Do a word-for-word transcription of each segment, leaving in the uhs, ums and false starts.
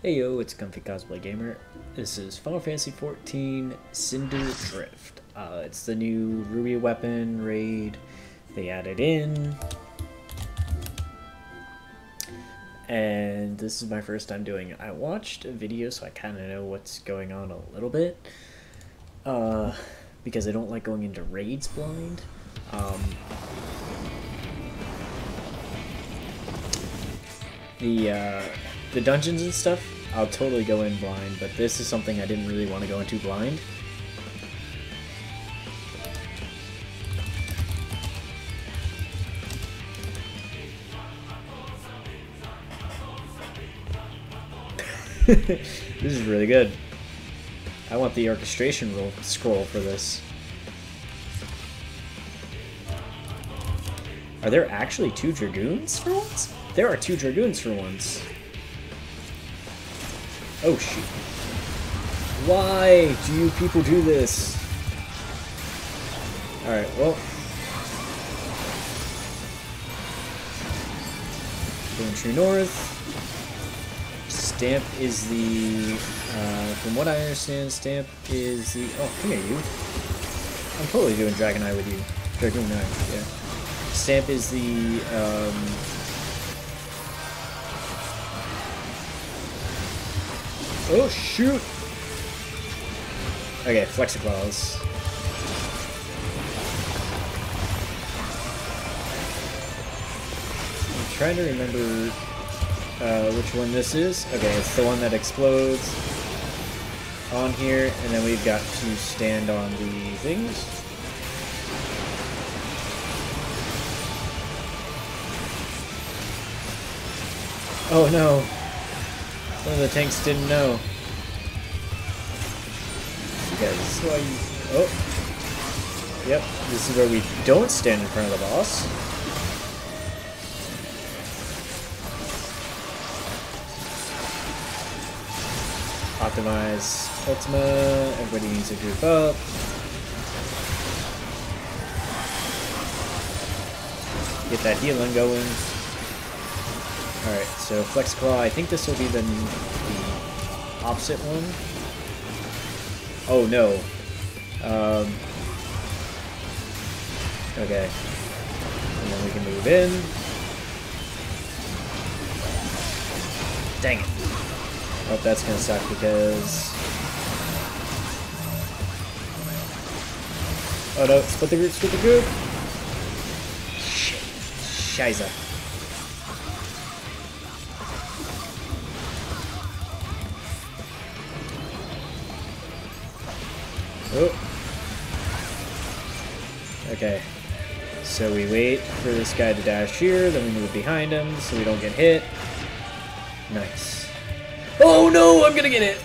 Hey yo, it's Comfy Cosplay Gamer. This is Final Fantasy fourteen Cinder Drift. Uh, it's the new Ruby Weapon raid they added in. And this is my first time doing it. I watched a video, so I kind of know what's going on a little bit. Uh, because I don't like going into raids blind. Um, the, uh, the dungeons and stuff, I'll totally go in blind, but this is something I didn't really want to go into blind. This is really good. I want the orchestration roll scroll for this. Are there actually two dragoons for once? There are two dragoons for once. Oh shoot. Why do you people do this? Alright, well. Going true north. Stamp is the, uh, from what I understand, Stamp is the, oh, come here, you. I'm totally doing Dragon Eye with you. Dragon Eye, yeah. Stamp is the, um, oh, shoot! Okay, Flexiclaws. I'm trying to remember... Uh, which one this is. Okay, it's the one that explodes on here, and then we've got to stand on the things. Oh no! One of the tanks didn't know. Okay, this is why you... Oh! Yep, this is where we don't stand in front of the boss. Optimize Ultima, everybody needs to group up. Get that healing going. Alright, so Flexiclaw, I think this will be the, the opposite one. Oh no. Um, okay. And then we can move in. Dang it. Oh, that's gonna suck because... Oh no, split the group, split the group! Shit. Shiza. Oh. Okay. So we wait for this guy to dash here, then we move behind him so we don't get hit. Nice. Oh no, I'm gonna get it!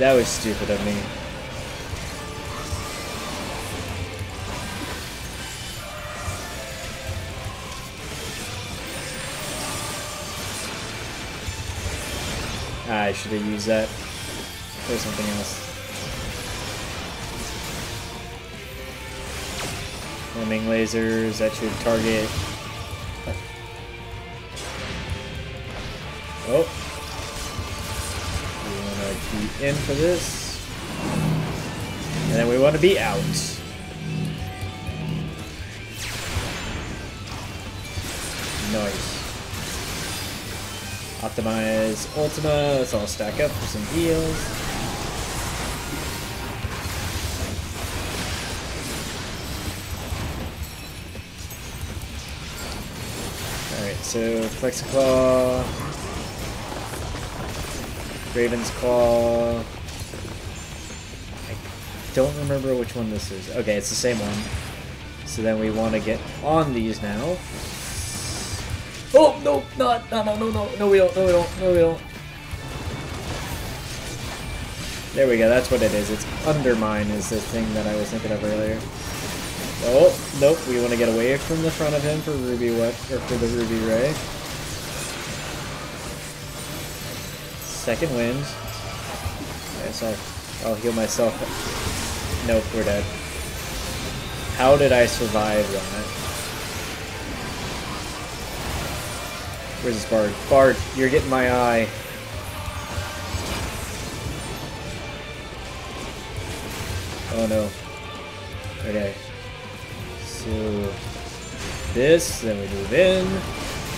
That was stupid of me. I should have used that for something else. Homing lasers, that should target. Oh, we want to be in for this, and then we want to be out. Nice. Optimize Ultima, let's all stack up for some heals. Alright, so Flexiclaw. Raven's Claw. I don't remember which one this is. Okay, it's the same one. So then we want to get on these now. Oh no! Not no no no no no we don't no we don't no we don't. There we go. That's what it is. It's Undermine is the thing that I was thinking of earlier. Oh nope. We want to get away from the front of him for Ruby Web or for the Ruby Ray. Second wind. Okay, so I'll, I'll heal myself. Nope, we're dead. How did I survive that? Where's this Bard? Bard, you're getting my eye. Oh no. Okay. So this, then we move in.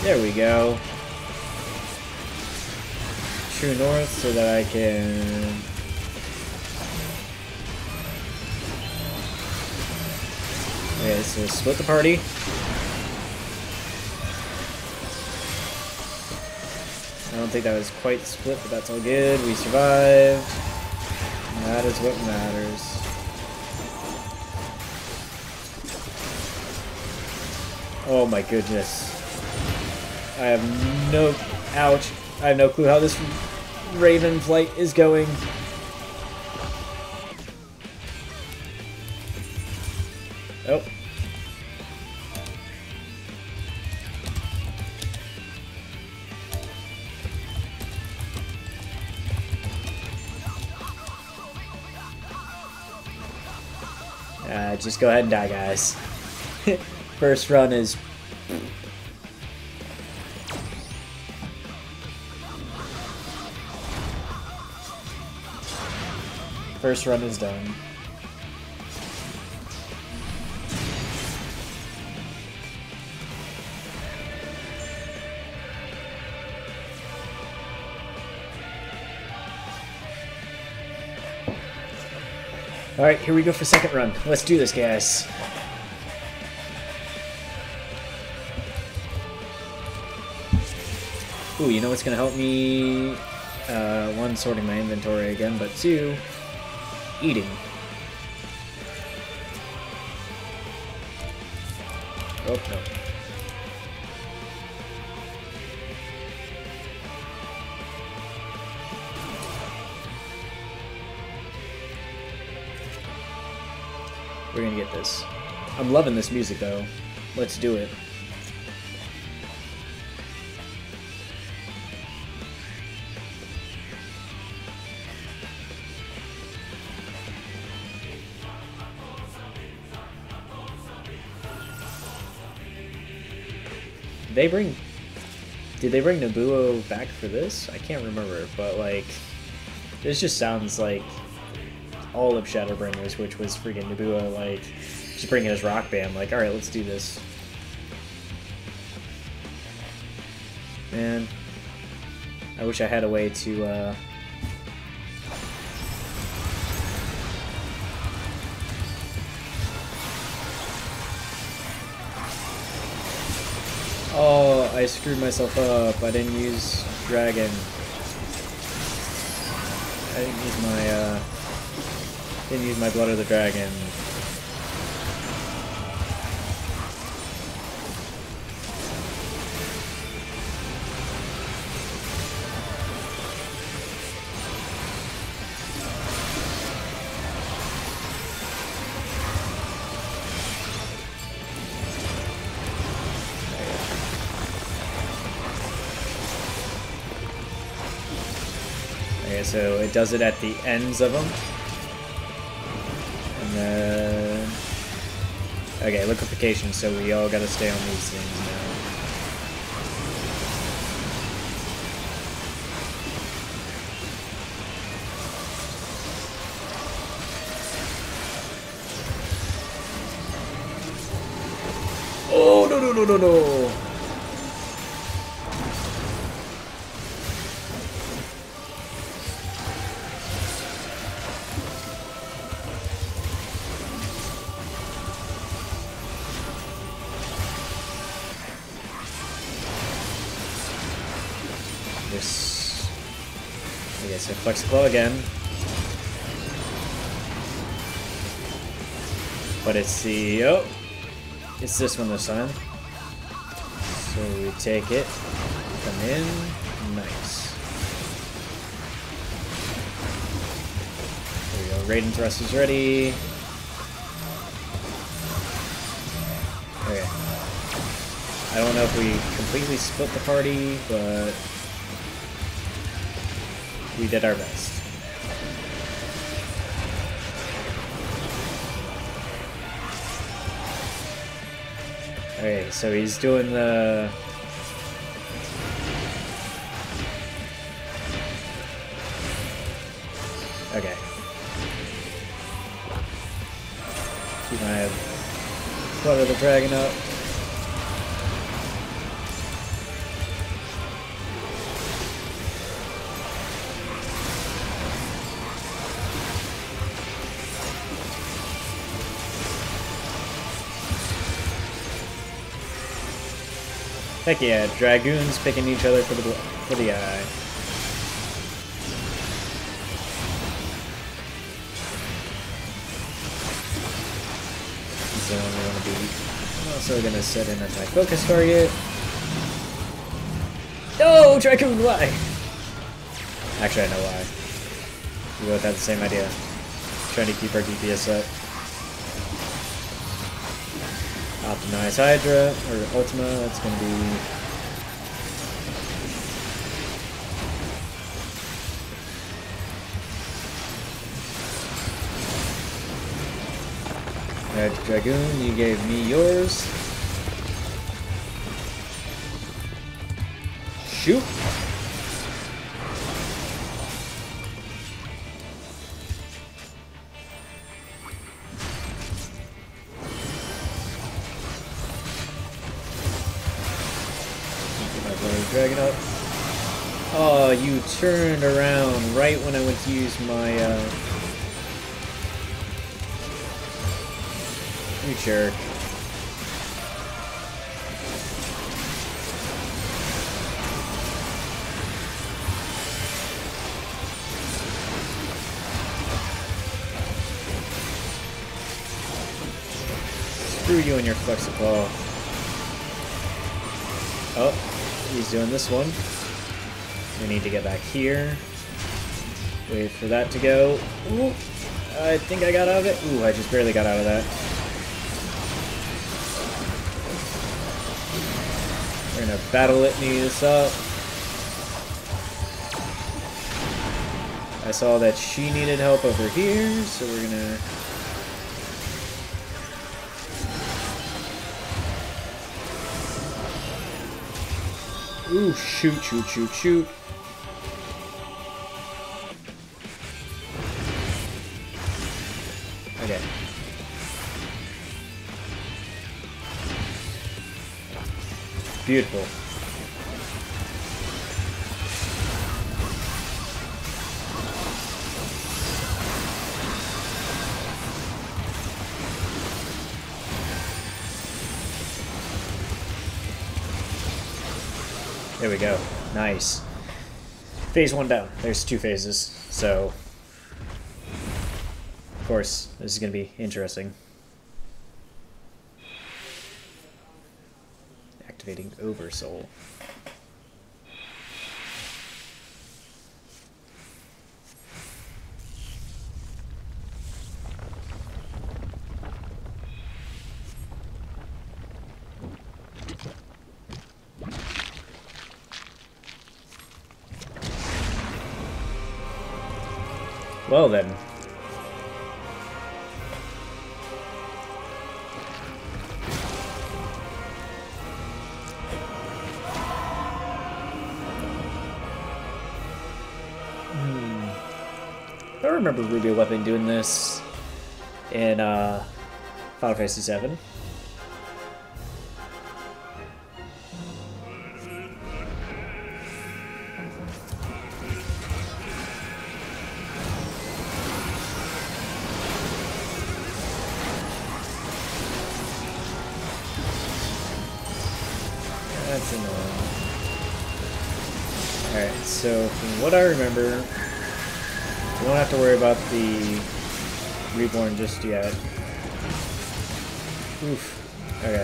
There we go. True north so that I can... Okay, so split the party. I don't think that was quite split, but that's all good. We survived. And that is what matters. Oh my goodness. I have no... Ouch. I have no clue how this Raven flight is going. Oh. Uh, just go ahead and die, guys. First run is... First run is done. Alright, here we go for second run. Let's do this, guys. Ooh, you know what's gonna help me? Uh, one, sorting my inventory again, but two... eating. Oh, no. We're gonna get this. I'm loving this music, though. Let's do it. They bring, did they bring Nobuo back for this? I can't remember, but like, this just sounds like all of Shadowbringers, which was freaking Nobuo, like, just bringing his rock band, like, alright, let's do this. Man, I wish I had a way to, uh, oh, I screwed myself up. I didn't use dragon. I didn't use my, uh... didn't use my blood of the dragon. So it does it at the ends of them. And then... Okay, liquefaction, so we all gotta stay on these things now. Oh, no, no, no, no, no! Flexiclaw again. But it's the... Oh! It's this one this time. So we take it. Come in. Nice. There we go. Raiden Thrust is ready. Okay. I don't know if we completely split the party, but... we did our best. Alright, so he's doing the... Okay. Keep my flutter the dragon up. Heck yeah, dragoons picking each other for the for the eye. This is the one we want to beat. I'm also gonna set in a attack focus target. No, dragoon, why? Actually, I know why. We both had the same idea. Trying to keep our D P S up. Optimize Hydra, or Ultima, that's going to be... Alright, Dragoon, you gave me yours. Shoot! Dragon up. Oh, you turned around right when I went to use my, uh... you jerk. Screw you and your Flexiball. Oh. He's doing this one. We need to get back here. Wait for that to go. Ooh, I think I got out of it. Ooh, I just barely got out of that. We're gonna battle it me this up. I saw that she needed help over here, so we're gonna... Ooh, shoot, shoot, shoot, shoot. Okay. Beautiful. There we go. Nice. Phase one down. There's two phases, so of course this is going to be interesting. Activating Oversoul. Well then. Hmm. I remember Ruby Weapon doing this in uh, Final Fantasy Seven. Alright, so from what I remember, we don't have to worry about the Reborn just yet. Oof. Okay.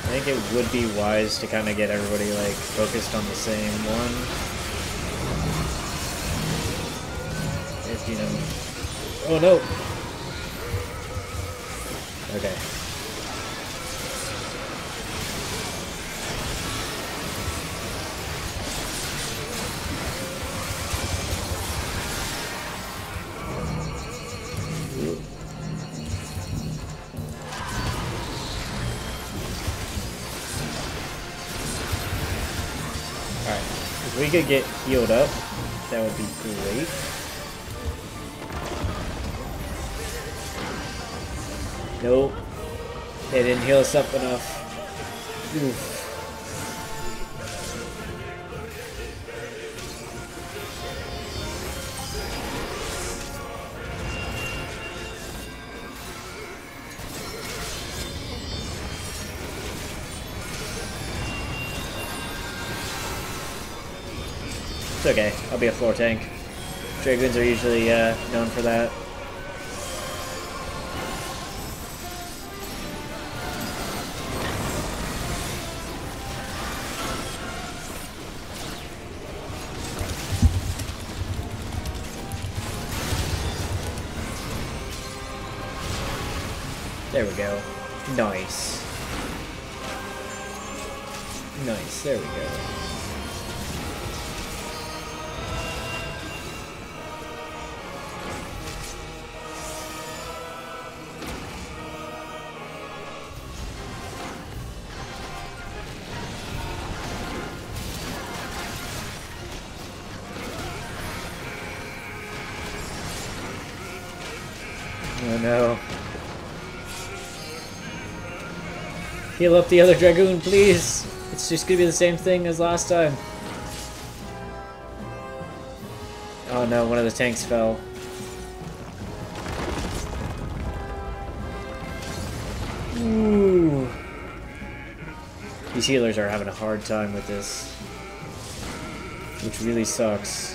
I think it would be wise to kind of get everybody like focused on the same one. If you know... Oh no! Okay. If we could get healed up, that would be great. Nope. They didn't heal us up enough. Oof. It's okay, I'll be a floor tank. Dragons are usually uh, known for that. There we go. Nice. Nice, there we go. Oh no. Heal up the other Dragoon, please! It's just gonna be the same thing as last time. Oh no, one of the tanks fell. Ooh. These healers are having a hard time with this, which really sucks.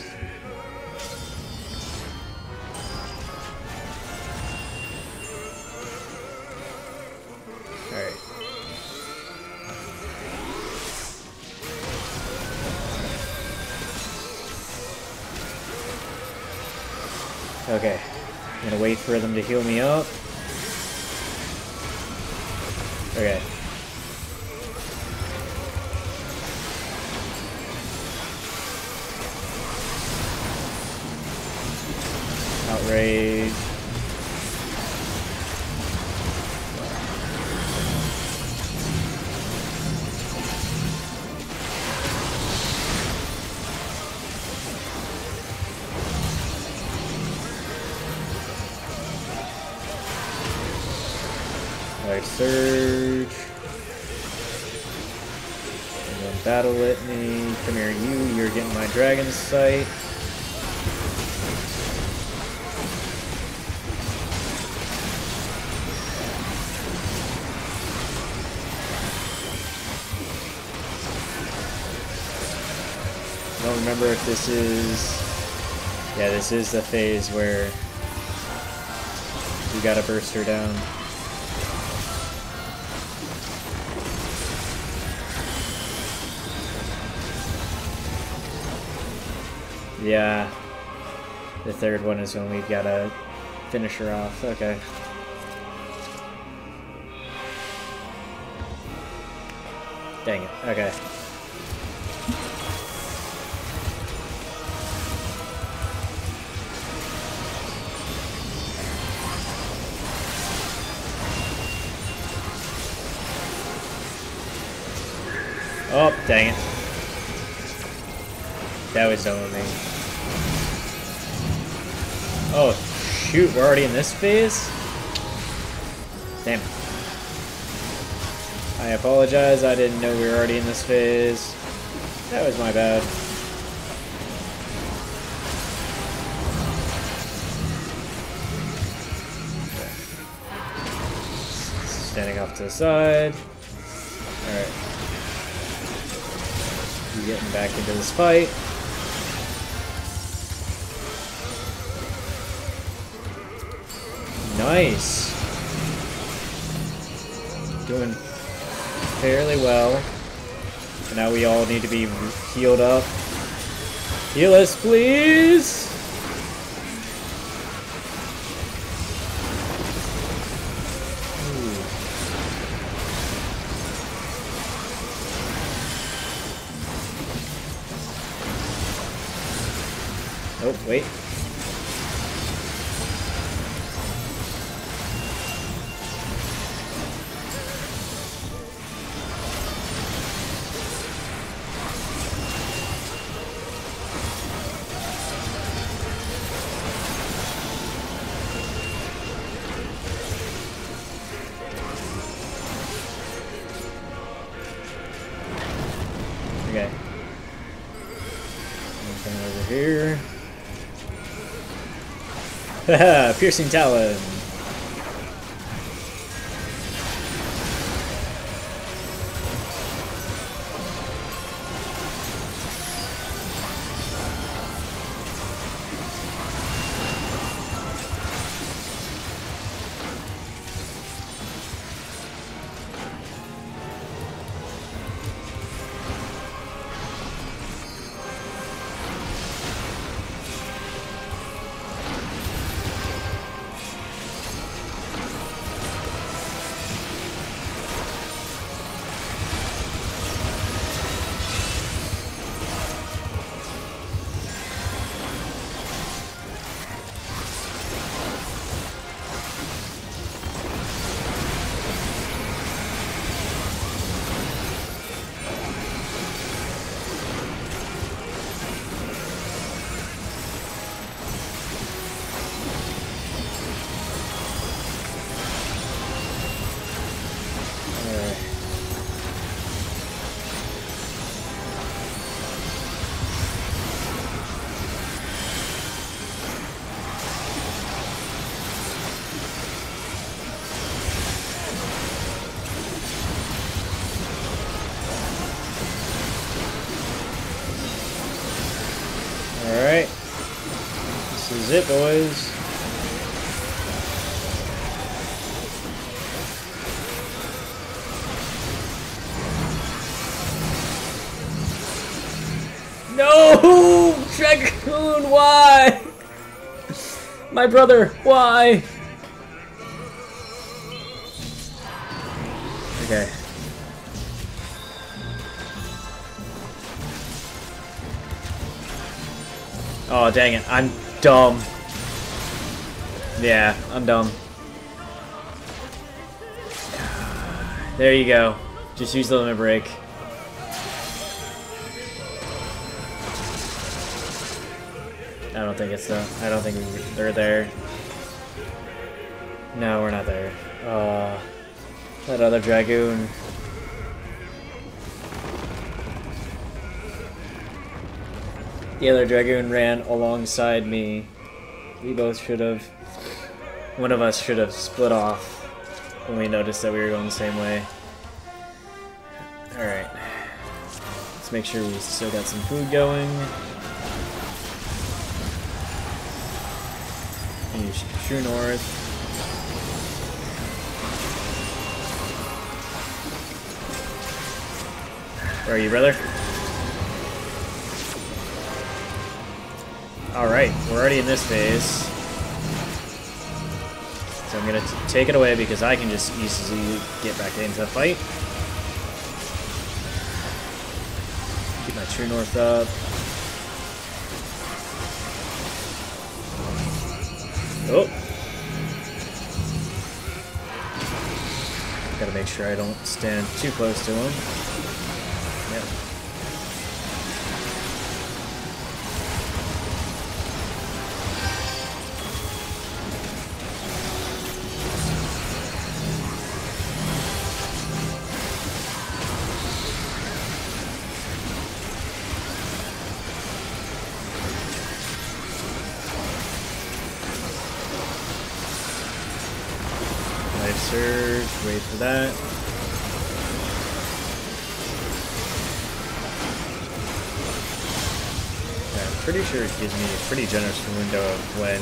Okay, I'm gonna wait for them to heal me up. Okay. Outrage. Surge. And then battle litany. Come here, you. You're getting my dragon's sight. I don't remember if this is. Yeah, this is the phase where you gotta burst her down. Yeah, the third one is when we've got to finish her off. Okay. Dang it. Okay. Oh, dang it. That was dumb of me. Oh, shoot, we're already in this phase? Damn. I apologize, I didn't know we were already in this phase. That was my bad. Standing off to the side. Alright. We're getting back into this fight. Nice. Doing fairly well. And now we all need to be healed up. Heal us, please! Ooh. Oh, wait. Haha, piercing talon. That's it, boys. No! Dragoon, why? My brother, why? Okay. Oh, dang it. I'm dumb. Yeah, I'm dumb. There you go. Just use the limit break. I don't think it's the. I don't think they're there. No, we're not there. Uh, that other dragoon. The other dragoon ran alongside me. We both should have... One of us should have split off when we noticed that we were going the same way. Alright. Let's make sure we still got some food going. Use true north. Where are you, brother? Alright, we're already in this phase, so I'm going to take it away because I can just easily get back into the fight. Keep my true north up. Oh! Gotta make sure I don't stand too close to him. Yep. Pretty sure it gives me a pretty generous window of when.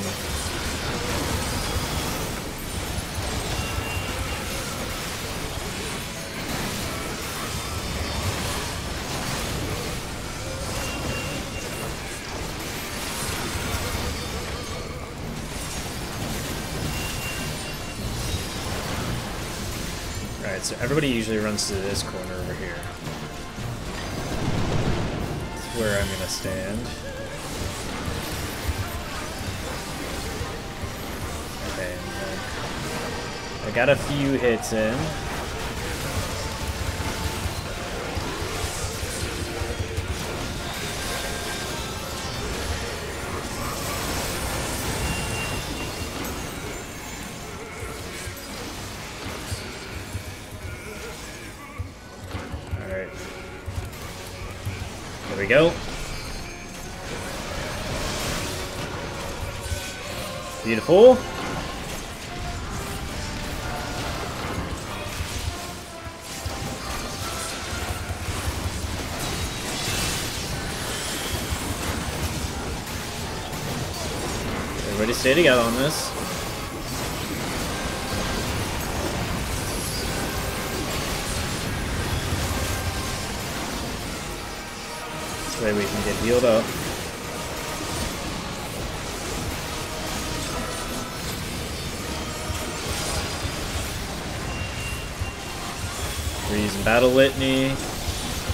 Alright, so everybody usually runs to this corner over here. That's where I'm gonna stand. I got a few hits in. Alright. There we go. Beautiful. Everybody stay together on this. This way we can get healed up. We're using Battle Litany.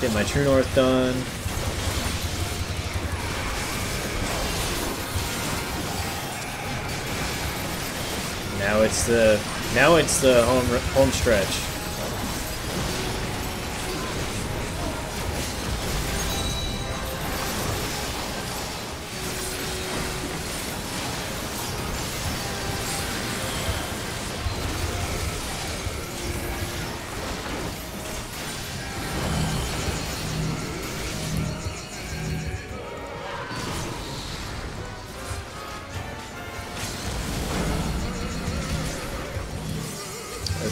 Get my True North done. Now it's the now it's the home home stretch.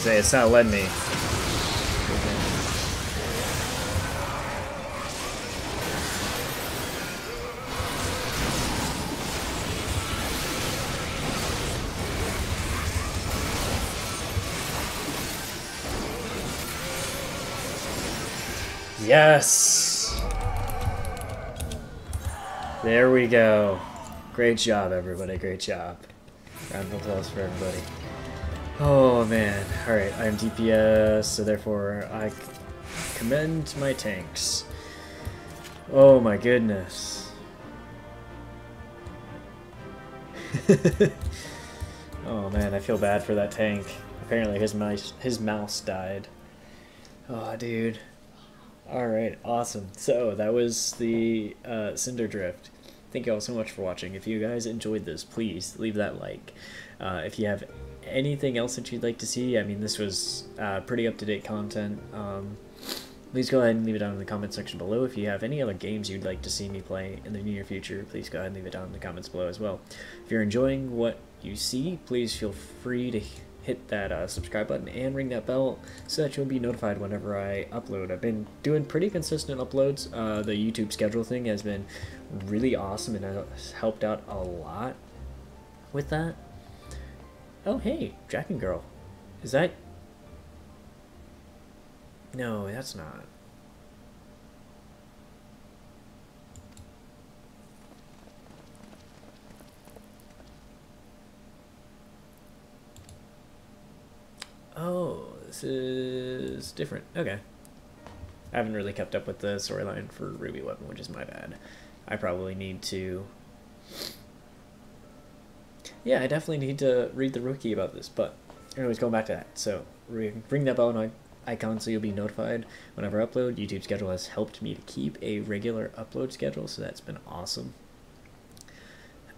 It's not letting me. Yes! There we go. Great job, everybody. Great job. Round of applause for everybody. Oh man, alright, I'm D P S, so therefore I commend my tanks. Oh my goodness. Oh man, I feel bad for that tank. Apparently his mouse, his mouse died. Oh dude. Alright, awesome. So that was the uh, Cinder Drift. Thank you all so much for watching. If you guys enjoyed this, please leave that like. Uh, if you have anything else that you'd like to see, I mean, this was uh, pretty up-to-date content. Um, please go ahead and leave it down in the comment section below. If you have any other games you'd like to see me play in the near future, please go ahead and leave it down in the comments below as well. If you're enjoying what you see, please feel free to hit that uh, subscribe button and ring that bell so that you'll be notified whenever I upload. I've been doing pretty consistent uploads. Uh, the YouTube schedule thing has been really awesome and has helped out a lot with that. Oh, hey, Dragon Girl. Is that... No, that's not. Oh, this is different. Okay. I haven't really kept up with the storyline for Ruby Weapon, which is my bad. I probably need to... Yeah, I definitely need to read the wiki about this, but anyways, going back to that. So, ring that bell icon so you'll be notified whenever I upload. YouTube schedule has helped me to keep a regular upload schedule, so that's been awesome.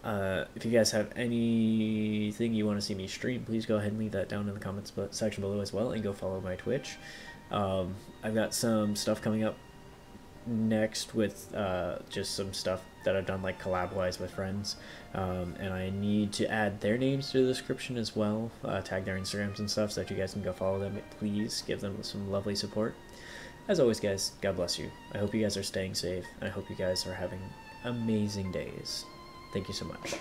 Uh, if you guys have anything you want to see me stream, please go ahead and leave that down in the comments section below as well, and go follow my Twitch. Um, I've got some stuff coming up next with uh, just some stuff that I've done like collab-wise with friends, um, and I need to add their names to the description as well, uh, tag their Instagrams and stuff so that you guys can go follow them. Please give them some lovely support. As always guys, God bless you. I hope you guys are staying safe, and I hope you guys are having amazing days. Thank you so much.